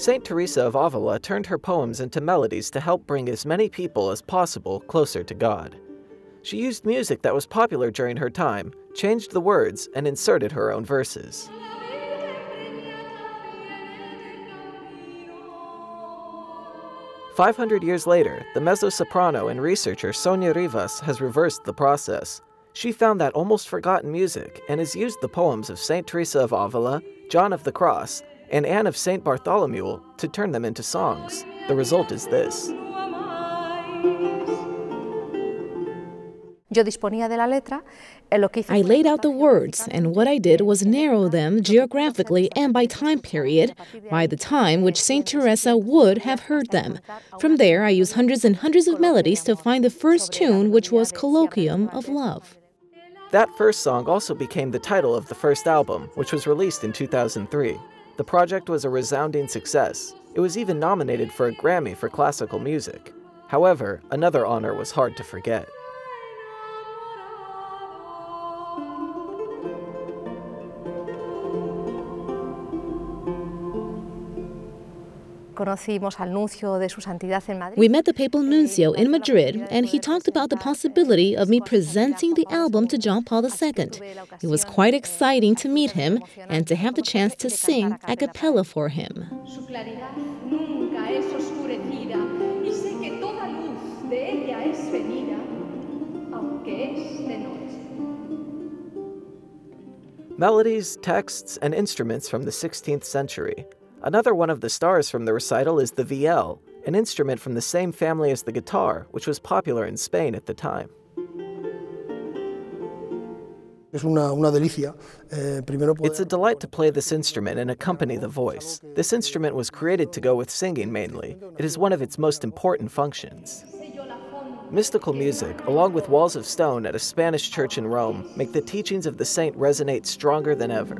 Saint Teresa of Ávila turned her poems into melodies to help bring as many people as possible closer to God. She used music that was popular during her time, changed the words, and inserted her own verses. "500 years later, the mezzo-soprano and researcher Sonia Rivas has reversed the process. She found that almost forgotten music and has used the poems of Saint Teresa of Ávila, John of the Cross, and Anne of Saint Bartholomew to turn them into songs. The result is this." I laid out the words, and what I did was narrow them geographically and by time period, by the time which Saint Teresa would have heard them. From there, I used hundreds and hundreds of melodies to find the first tune, which was Colloquium of Love. That first song also became the title of the first album, which was released in 2003. The project was a resounding success. It was even nominated for a Grammy for classical music. However, another honor was hard to forget. We met the papal nuncio in Madrid, and he talked about the possibility of me presenting the album to John Paul II. It was quite exciting to meet him and to have the chance to sing a cappella for him. Melodies, texts, and instruments from the 16th century. Another one of the stars from the recital is the vihuela, an instrument from the same family as the guitar, which was popular in Spain at the time. It's a delight to play this instrument and accompany the voice. This instrument was created to go with singing mainly. It is one of its most important functions. Mystical music, along with walls of stone at a Spanish church in Rome, make the teachings of the saint resonate stronger than ever.